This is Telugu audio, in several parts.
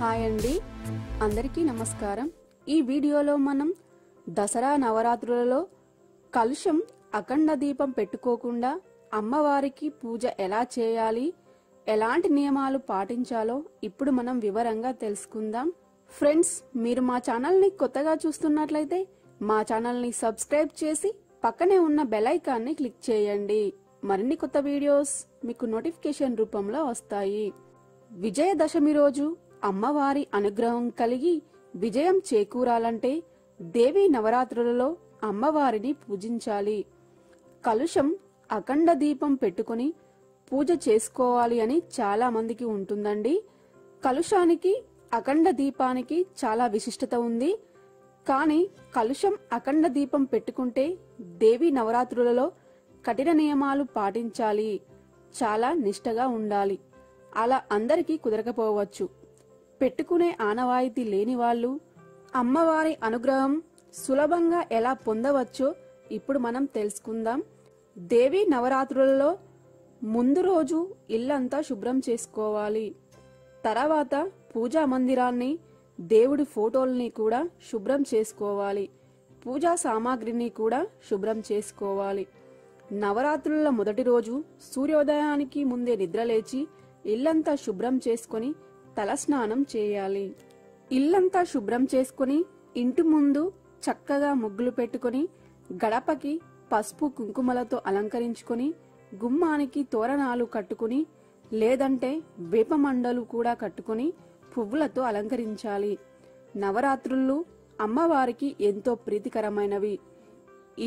హాయ్ అండి, అందరికీ నమస్కారం. ఈ వీడియోలో మనం దసరా నవరాత్రులలో కలుషం అఖండ దీపం పెట్టుకోకుండా అమ్మవారికి పూజ ఎలా చేయాలి, ఎలాంటి నియమాలు పాటించాలో ఇప్పుడు మనం వివరంగా తెలుసుకుందాం. ఫ్రెండ్స్, మీరు మా ఛానల్ని కొత్తగా చూస్తున్నట్లయితే మా ఛానల్ని సబ్స్క్రైబ్ చేసి పక్కనే ఉన్న బెల్ ఐకాన్ని క్లిక్ చేయండి. మరిన్ని కొత్త వీడియోస్ మీకు నోటిఫికేషన్ రూపంలో వస్తాయి. విజయదశమి రోజు అమ్మవారి అనుగ్రహం కలిగి విజయం చేకూరాలంటే దేవి నవరాత్రులలో అమ్మవారిని పూజించాలి. కలుషం అఖండ దీపం పెట్టుకుని పూజ చేసుకోవాలి అని చాలా మందికి ఉంటుందండి. కలుషానికి అఖండ దీపానికి చాలా విశిష్టత ఉంది. కానీ కలుషం అఖండ దీపం పెట్టుకుంటే దేవి నవరాత్రులలో కఠిన నియమాలు పాటించాలి, చాలా నిష్టగా ఉండాలి. అలా అందరికీ కుదరకపోవచ్చు. పెట్టుకునే ఆనవాయితీ లేని వాళ్ళు అమ్మవారి అనుగ్రహం సులభంగా ఎలా పొందవచ్చో ఇప్పుడు మనం తెలుసుకుందాం. దేవి నవరాత్రులలో ముందు రోజు ఇల్లంతా శుభ్రం చేసుకోవాలి. తర్వాత పూజా మందిరాన్ని, దేవుడి ఫోటోల్ని కూడా శుభ్రం చేసుకోవాలి. పూజా సామాగ్రిని కూడా శుభ్రం చేసుకోవాలి. నవరాత్రుల మొదటి రోజు సూర్యోదయానికి ముందే నిద్రలేచి ఇల్లంతా శుభ్రం చేసుకుని తలస్నానం చేయాలి. ఇల్లంతా శుభ్రం చేసుకుని ఇంటి ముందు చక్కగా ముగ్గులు పెట్టుకుని గడపకి పసుపు కుంకుమలతో అలంకరించుకుని గుమ్మానికి తోరణాలు కట్టుకుని, లేదంటే వేపమండలు కూడా కట్టుకుని పువ్వులతో అలంకరించాలి. నవరాత్రులు అమ్మవారికి ఎంతో ప్రీతికరమైనవి.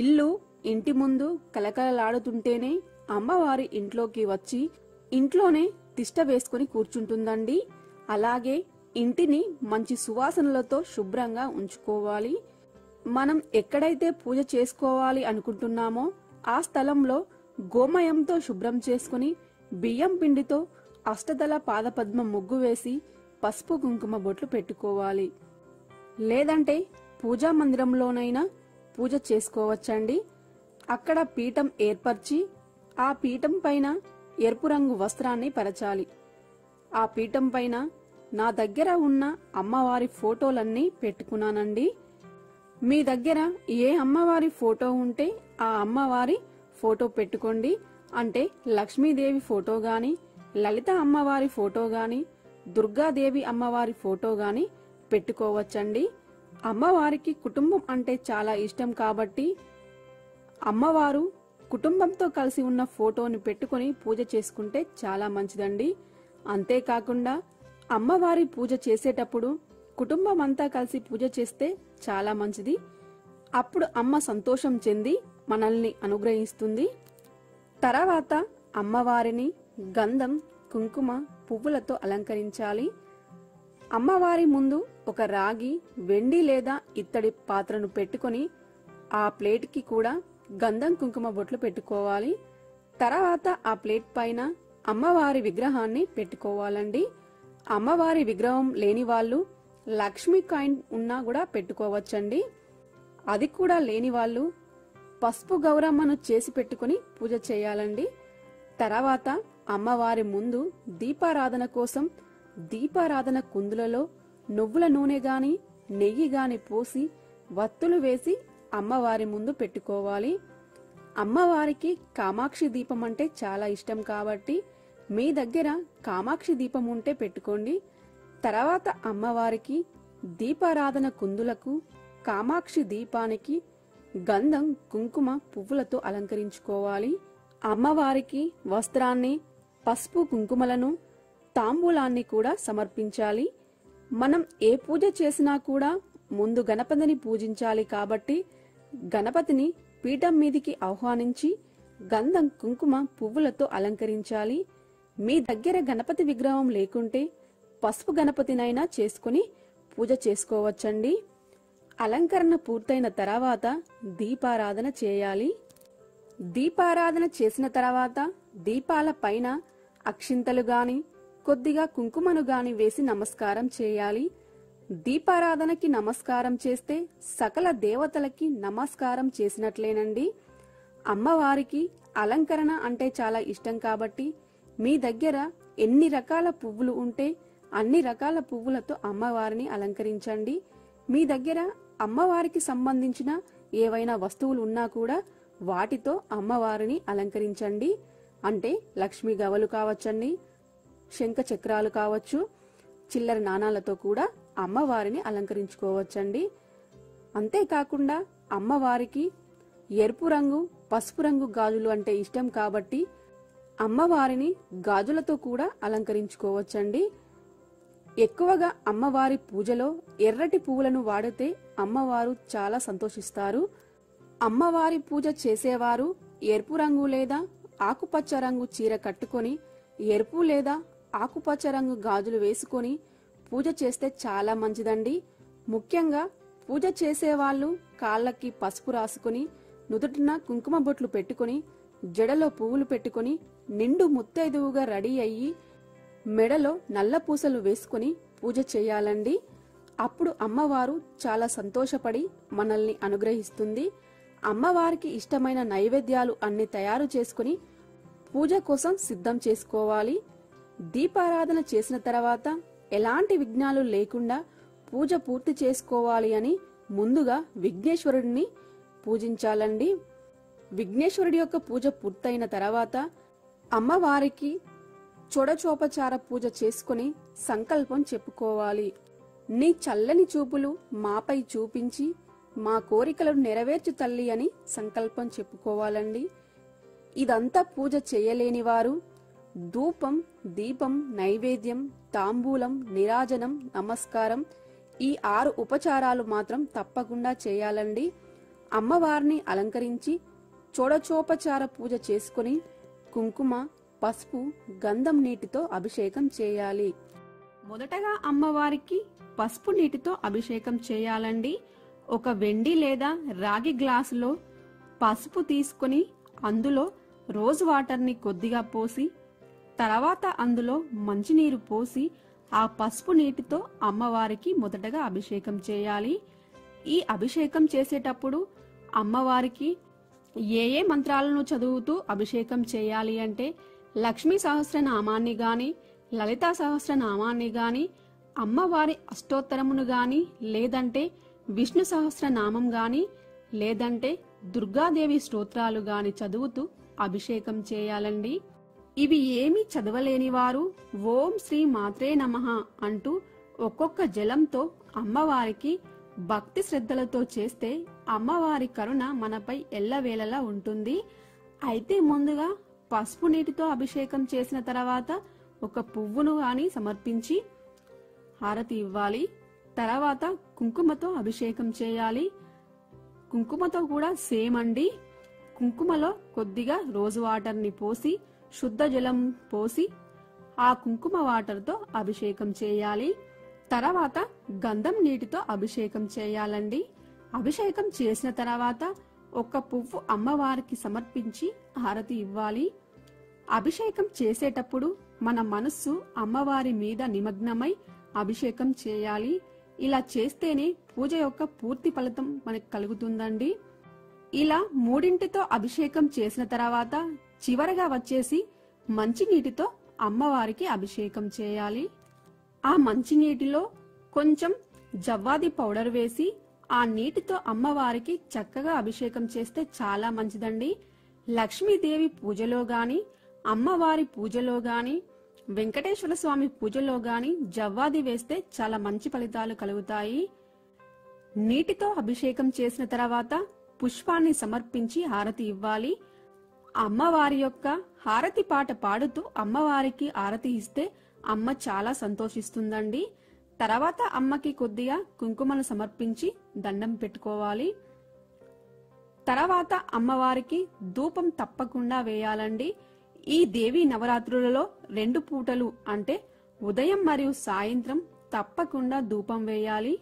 ఇల్లు, ఇంటి ముందు కలకలలాడుతుంటేనే అమ్మవారి ఇంట్లోకి వచ్చి ఇంట్లోనే తిష్ట వేసుకుని కూర్చుంటుందండి. అలాగే ఇంటిని మంచి సువాసనలతో శుభ్రంగా ఉంచుకోవాలి. మనం ఎక్కడైతే పూజ చేసుకోవాలి అనుకుంటున్నామో ఆ స్థలంలో గోమయంతో శుభ్రం చేసుకుని బియ్యం పిండితో అష్టదళ పాదపద్మ ముగ్గు వేసి పసుపు కుంకుమ బొట్లు పెట్టుకోవాలి. లేదంటే పూజా మందిరంలోనైనా పూజ చేసుకోవచ్చండి. అక్కడ పీఠం ఏర్పరిచి ఆ పీఠం పైన ఎరుపు రంగు వస్త్రాన్ని పరచాలి. ఆ పీఠం పైన నా దగ్గర ఉన్న అమ్మవారి ఫోటోలన్నీ పెట్టుకున్నానండి. మీ దగ్గర ఏ అమ్మవారి ఫోటో ఉంటే ఆ అమ్మవారి ఫోటో పెట్టుకోండి. అంటే లక్ష్మీదేవి ఫోటో గాని, లలిత అమ్మవారి ఫోటో గాని, దుర్గాదేవి అమ్మవారి ఫోటో గాని పెట్టుకోవచ్చండి. అమ్మవారికి కుటుంబం అంటే చాలా ఇష్టం కాబట్టి అమ్మవారు కుటుంబంతో కలిసి ఉన్న ఫోటోని పెట్టుకుని పూజ చేసుకుంటే చాలా మంచిదండి. అంతేకాకుండా అమ్మవారి పూజ చేసేటప్పుడు కుటుంబం అంతా కలిసి పూజ చేస్తే చాలా మంచిది. అప్పుడు అమ్మ సంతోషం చెంది మనల్ని అనుగ్రహిస్తుంది. తర్వాత అమ్మవారిని గంధం, కుంకుమ, పువ్వులతో అలంకరించాలి. అమ్మవారి ముందు ఒక రాగి, వెండి లేదా ఇత్తడి పాత్రను పెట్టుకుని ఆ ప్లేట్కి కూడా గంధం, కుంకుమ బొట్లు పెట్టుకోవాలి. తర్వాత ఆ ప్లేట్ పైన అమ్మవారి విగ్రహాన్ని పెట్టుకోవాలండి. అమ్మవారి విగ్రహం లేని వాళ్ళు లక్ష్మీ కాయిన్ ఉన్నా కూడా పెట్టుకోవచ్చండి. అది కూడా లేని వాళ్ళు పసుపు గౌరమ్మను చేసి పెట్టుకుని పూజ చేయాలండి. తర్వాత అమ్మవారి ముందు దీపారాధన కోసం దీపారాధన కుందులలో నువ్వుల నూనె గాని, నెయ్యి గాని పోసి వత్తులు వేసి అమ్మవారి ముందు పెట్టుకోవాలి. అమ్మవారికి కామాక్షి దీపం అంటే చాలా ఇష్టం కాబట్టి మీ దగ్గర కామాక్షి దీపం ఉంటే పెట్టుకోండి. తర్వాత అమ్మవారికి దీపారాధన కుందులకు, కామాక్షి దీపానికి గంధం, కుంకుమ, పువ్వులతో అలంకరించుకోవాలి. అమ్మవారికి వస్త్రాన్ని, పసుపు కుంకుమలను, తాంబూలాన్ని కూడా సమర్పించాలి. మనం ఏ పూజ చేసినా కూడా ముందు గణపతిని పూజించాలి కాబట్టి గణపతిని పీఠం మీదికి ఆహ్వానించి గంధం, కుంకుమ, పువ్వులతో అలంకరించాలి. మీ దగ్గర గణపతి విగ్రహం లేకుంటే పసుపు గణపతినైనా చేసుకుని పూజ చేసుకోవచ్చండి. అలంకరణ పూర్తయిన తర్వాత దీపారాధన చేయాలి. దీపారాధన చేసిన తర్వాత దీపాల పైన అక్షింతలు గాని, కొద్దిగా కుంకుమను గాని వేసి నమస్కారం చేయాలి. దీపారాధనకి నమస్కారం చేస్తే సకల దేవతలకి నమస్కారం చేసినట్లేనండి. అమ్మవారికి అలంకరణ అంటే చాలా ఇష్టం కాబట్టి మీ దగ్గర ఎన్ని రకాల పువ్వులు ఉంటే అన్ని రకాల పువ్వులతో అమ్మవారిని అలంకరించండి. మీ దగ్గర అమ్మవారికి సంబంధించిన ఏవైనా వస్తువులు ఉన్నా కూడా వాటితో అమ్మవారిని అలంకరించండి. అంటే లక్ష్మీ గవలు కావచ్చండి, శంఖ చక్రాలు కావచ్చు, చిల్లర నాణాలతో కూడా అమ్మవారిని అలంకరించుకోవచ్చండి. అంతేకాకుండా అమ్మవారికి ఎరుపు రంగు, పసుపు రంగు గాజులు అంటే ఇష్టం కాబట్టి అమ్మవారిని గాజులతో కూడా అలంకరించుకోవచ్చండి. ఎక్కువగా అమ్మవారి పూజలో ఎర్రటి పువ్వులను వాడితే అమ్మవారు చాలా సంతోషిస్తారు. అమ్మవారి పూజ చేసేవారు ఎరుపు రంగు లేదా ఆకుపచ్చ రంగు చీర కట్టుకొని, ఎరుపు లేదా ఆకుపచ్చ రంగు గాజులు వేసుకొని పూజ చేస్తే చాలా మంచిదండి. ముఖ్యంగా పూజ చేసేవాళ్ళు కాళ్ళకి పసుపు రాసుకుని, నుదుటిన కుంకుమ బొట్లు పెట్టుకుని, జడలో పువ్వులు పెట్టుకుని, నిండు ముత్తైదువుగా రెడీ అయ్యి మెడలో నల్ల పూసలు వేసుకుని పూజ చేయాలండి. అప్పుడు అమ్మవారు చాలా సంతోషపడి మనల్ని అనుగ్రహిస్తుంది. అమ్మవారికి ఇష్టమైన నైవేద్యాలు అన్ని తయారు చేసుకుని పూజ కోసం సిద్ధం చేసుకోవాలి. దీపారాధన చేసిన తర్వాత ఎలాంటి విఘ్నాలు లేకుండా పూజ పూర్తి చేసుకోవాలి అని ముందుగా విఘ్నేశ్వరుడిని పూజించాలండి. విఘ్నేశ్వరుడి యొక్క పూజ పూర్తయిన తర్వాత అమ్మవారికి చొడచోపచార పూజ చేసుకుని సంకల్పం చెప్పుకోవాలి. నీ చల్లని చూపులు మాపై చూపించి మా కోరికలను నెరవేర్చు తల్లి అని సంకల్పం చెప్పుకోవాలండి. ఇదంతా పూజ చేయలేని వారు ధూపం, దీపం, నైవేద్యం, తాంబూలం, నిరాజనం, నమస్కారం, ఈ 6 ఉపచారాలు మాత్రం తప్పకుండా చేయాలండి. అమ్మవారిని అలంకరించి చోడచోపచార పూజ చేసుకుని కుంకుమ, పసుపు, గంధం నీటితో అభిషేకం చేయాలి. మొదటగా అమ్మవారికి పసుపు నీటితో అభిషేకం చేయాలండి. ఒక వెండి లేదా రాగి గ్లాసులో పసుపు తీసుకుని అందులో రోజ్ వాటర్ని కొద్దిగా పోసి, తర్వాత అందులో మంచినీరు పోసి ఆ పసుపు నీటితో అమ్మవారికి మొదటగా అభిషేకం చేయాలి. ఈ అభిషేకం చేసేటప్పుడు అమ్మవారికి ఏ ఏ మంత్రాలను చదువుతూ అభిషేకం చేయాలి అంటే లక్ష్మీ సహస్రనామాన్ని గాని, లలితా సహస్రనామాన్ని గాని, అమ్మవారి అష్టోత్తరమును గాని, లేదంటే విష్ణు సహస్రనామం గాని, లేదంటే దుర్గాదేవి స్తోత్రాలు గాని చదువుతూ అభిషేకం చేయాలండి. ఇవి ఏమీ చదవలేని వారు ఓం శ్రీ మాత్రే నమః అంటూ ఒక్కొక్క జలంతో అమ్మవారికి భక్తి శ్రద్ధలతో చేస్తే అమ్మవారి కరుణ మనపై ఎల్లవేళలా ఉంటుంది. అయితే ముందుగా పసుపు నీటితో అభిషేకం చేసిన తర్వాత ఒక పువ్వును గాని సమర్పించి హారతి ఇవ్వాలి. తర్వాత కుంకుమతో అభిషేకం చేయాలి. కుంకుమతో కూడా సేమ్ అండి. కుంకుమలో కొద్దిగా రోజ్ వాటర్ని పోసి, శుద్ధ జలం పోసి ఆ కుంకుమ వాటర్తో అభిషేకం చేయాలి. తర్వాత గంధం నీటితో అభిషేకం చేయాలండి. అభిషేకం చేసిన తర్వాత ఒక పువ్వు అమ్మవారికి సమర్పించి హారతి ఇవ్వాలి. అభిషేకం చేసేటప్పుడు మన మనస్సు అమ్మవారి మీద నిమగ్నమై అభిషేకం చేయాలి. ఇలా చేస్తేనే పూజ యొక్క పూర్తి ఫలితం మనకు కలుగుతుందండి. ఇలా మూడింటితో అభిషేకం చేసిన తర్వాత చివరగా వచ్చేసి మంచినీటితో అమ్మవారికి అభిషేకం చేయాలి. ఆ మంచినీటిలో కొంచెం జవ్వాది పౌడర్ వేసి ఆ నీటితో అమ్మవారికి చక్కగా అభిషేకం చేస్తే చాలా మంచిదండి. లక్ష్మీదేవి పూజలో గాని, అమ్మవారి పూజలో గాని, వెంకటేశ్వర స్వామి పూజలో గాని జవ్వాది వేస్తే చాలా మంచి ఫలితాలు కలుగుతాయి. నీటితో అభిషేకం చేసిన తర్వాత పుష్పాన్ని సమర్పించి హారతి ఇవ్వాలి. అమ్మవారి యొక్క హారతి పాట పాడుతూ అమ్మవారికి హారతి ఇస్తే అమ్మ చాలా సంతోషిస్తుందండి. తర్వాత అమ్మకి కొద్దిగా కుంకుమను సమర్పించి దండం పెట్టుకోవాలి. తర్వాత అమ్మవారికి ధూపం తప్పకుండా వేయాలండి. ఈ దేవి నవరాత్రులలో 2 పూటలు అంటే ఉదయం మరియు సాయంత్రం తప్పకుండా ధూపం వేయాలి.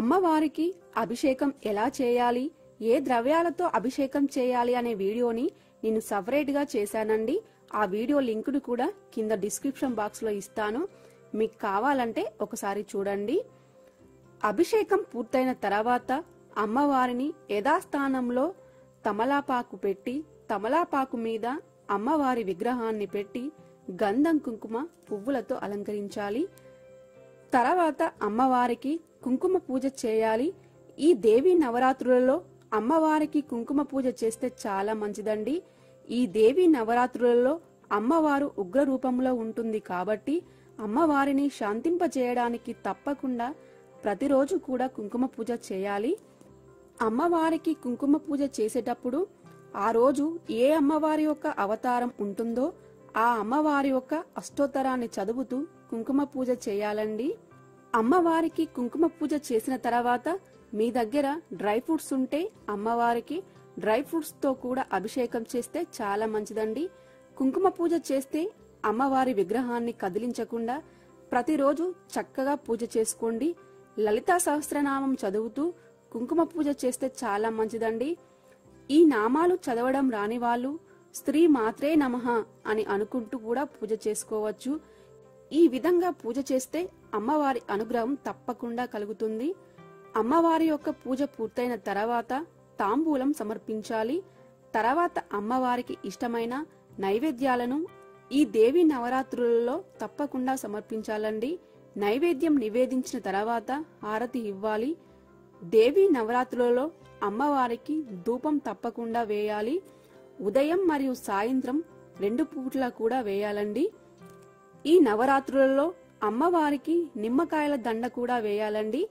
అమ్మవారికి అభిషేకం ఎలా చేయాలి, ఏ ద్రవ్యాలతో అభిషేకం చేయాలి అనే వీడియోని నేను సపరేట్ గా చేశానండి. ఆ వీడియో లింకును కూడా కింద డిస్క్రిప్షన్ బాక్స్ లో ఇస్తాను. మీకు కావాలంటే ఒకసారి చూడండి. అభిషేకం పూర్తయిన తర్వాత అమ్మవారిని యథాస్థానంలో తమలాపాకు పెట్టి, తమలాపాకు మీద అమ్మవారి విగ్రహాన్ని పెట్టి గంధం కుంకుమ పువ్వులతో అలంకరించాలి. తర్వాత అమ్మవారికి కుంకుమ పూజ చేయాలి. ఈ దేవి నవరాత్రులలో అమ్మవారికి కుంకుమ పూజ చేస్తే చాలా మంచిదండి. ఈ దేవి నవరాత్రులలో అమ్మవారు ఉగ్ర రూపంలో ఉంటుంది కాబట్టి అమ్మవారిని శాంతింపజేయడానికి తప్పకుండా ప్రతిరోజు కూడా కుంకుమ పూజ చేయాలి. అమ్మవారికి కుంకుమ పూజ చేసేటప్పుడు ఆ రోజు ఏ అమ్మవారి యొక్క అవతారం ఉంటుందో ఆ అమ్మవారి యొక్క అష్టోత్తరాన్ని చదువుతూ కుంకుమ పూజ చేయాలండి. అమ్మవారికి కుంకుమ పూజ చేసిన తర్వాత మీ దగ్గర డ్రై ఫ్రూట్స్ ఉంటే అమ్మవారికి డ్రై ఫ్రూట్స్ తో కూడా అభిషేకం చేస్తే చాలా మంచిదండి. కుంకుమ పూజ చేస్తే అమ్మవారి విగ్రహాన్ని కదిలించకుండా ప్రతిరోజు చక్కగా పూజ చేసుకోండి. లలితా సహస్రనామం చదువుతూ కుంకుమ పూజ చేస్తే చాలా మంచిదండి. ఈ నామాలు చదవడం రాని వాళ్ళు స్త్రీ మాత్రే నమః అని అనుకుంటూ కూడా పూజ చేసుకోవచ్చు. ఈ విధంగా పూజ చేస్తే అమ్మవారి అనుగ్రహం తప్పకుండా కలుగుతుంది. అమ్మవారి యొక్క పూజ పూర్తయిన తర్వాత తాంబూలం సమర్పించాలి. తర్వాత అమ్మవారికి ఇష్టమైన నైవేద్యాలను ఈ దేవి నవరాత్రులలో తప్పకుండా సమర్పించాలండి. నైవేద్యం నివేదించిన తర్వాత హారతి ఇవ్వాలి. దేవి నవరాత్రులలో అమ్మవారికి ధూపం తప్పకుండా వేయాలి. ఉదయం మరియు సాయంత్రం 2 పూట్ల కూడా వేయాలండి. ఈ నవరాత్రులలో అమ్మవారికి నిమ్మకాయల దండ కూడా వేయాలండి.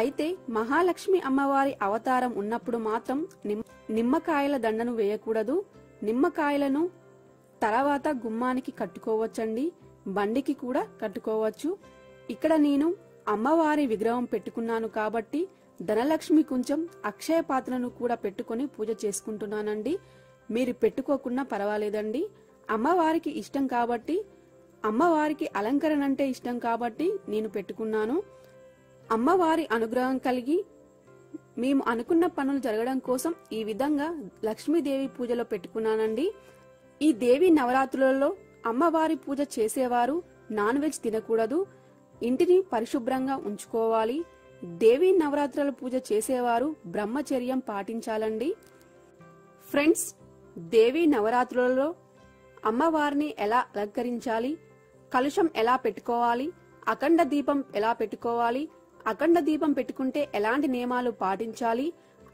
అయితే మహాలక్ష్మి అమ్మవారి అవతారం ఉన్నప్పుడు మాత్రం నిమ్మకాయల దండను వేయకూడదు. నిమ్మకాయలను తర్వాత గుమ్మానికి కట్టుకోవచ్చండి, బండికి కూడా కట్టుకోవచ్చు. ఇక్కడ నేను అమ్మవారి విగ్రహం పెట్టుకున్నాను కాబట్టి ధనలక్ష్మి కొంచెం అక్షయ పాత్రను కూడా పెట్టుకుని పూజ చేసుకుంటున్నానండి. మీరు పెట్టుకోకున్నా పర్వాలేదండి. అమ్మవారికి ఇష్టం కాబట్టి, అమ్మవారికి అలంకరణ అంటే ఇష్టం కాబట్టి నేను పెట్టుకున్నాను. అమ్మవారి అనుగ్రహం కలిగి మేము అనుకున్న పనులు జరగడం కోసం ఈ విధంగా లక్ష్మీదేవి పూజలో పెట్టుకున్నానండి. ఈ దేవి నవరాత్రులలో అమ్మవారి పూజ చేసేవారు నాన్ వెజ్ తినకూడదు. ఇంటిని పరిశుభ్రంగా ఉంచుకోవాలి. దేవి నవరాత్రుల పూజ చేసేవారు బ్రహ్మచర్యం పాటించాలండి. ఫ్రెండ్స్, దేవి నవరాత్రులలో అమ్మవారిని ఎలా అలంకరించాలి, కలుషం ఎలా పెట్టుకోవాలి, అఖండ దీపం ఎలా పెట్టుకోవాలి, అఖండ దీపం పెట్టుకుంటే ఎలాంటి నియమాలు పాటించాలి,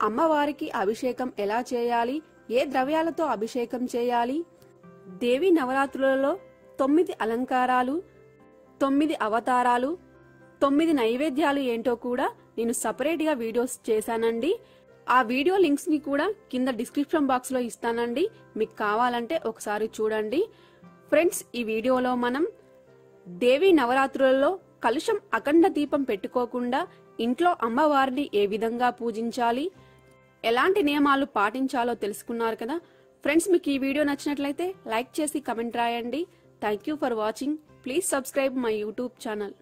అమ్మవారికి అభిషేకం ఎలా చేయాలి, ఏ ద్రవ్యాలతో అభిషేకం చేయాలి, దేవి నవరాత్రులలో 9 అలంకారాలు, 9 అవతారాలు, 9 నైవేద్యాలు ఏంటో కూడా నేను సపరేట్ గా వీడియోస్ చేశానండి. ఆ వీడియో లింక్స్ ని కూడా కింద డిస్క్రిప్షన్ బాక్స్ లో ఇస్తానండి. మీకు కావాలంటే ఒకసారి చూడండి. ఫ్రెండ్స్, ఈ వీడియోలో మనం దేవి నవరాత్రులలో కలుషం, అఖండ దీపం పెట్టుకోకుండా ఇంట్లో అమ్మవారిని ఏ విధంగా పూజించాలి, ఎలాంటి నియమాలు పాటించాలో తెలుసుకున్నారు కదా. ఫ్రెండ్స్, మీకు ఈ వీడియో నచ్చినట్లయితే లైక్ చేసి కమెంట్ రాయండి. Thank you for watching. Please subscribe my YouTube channel.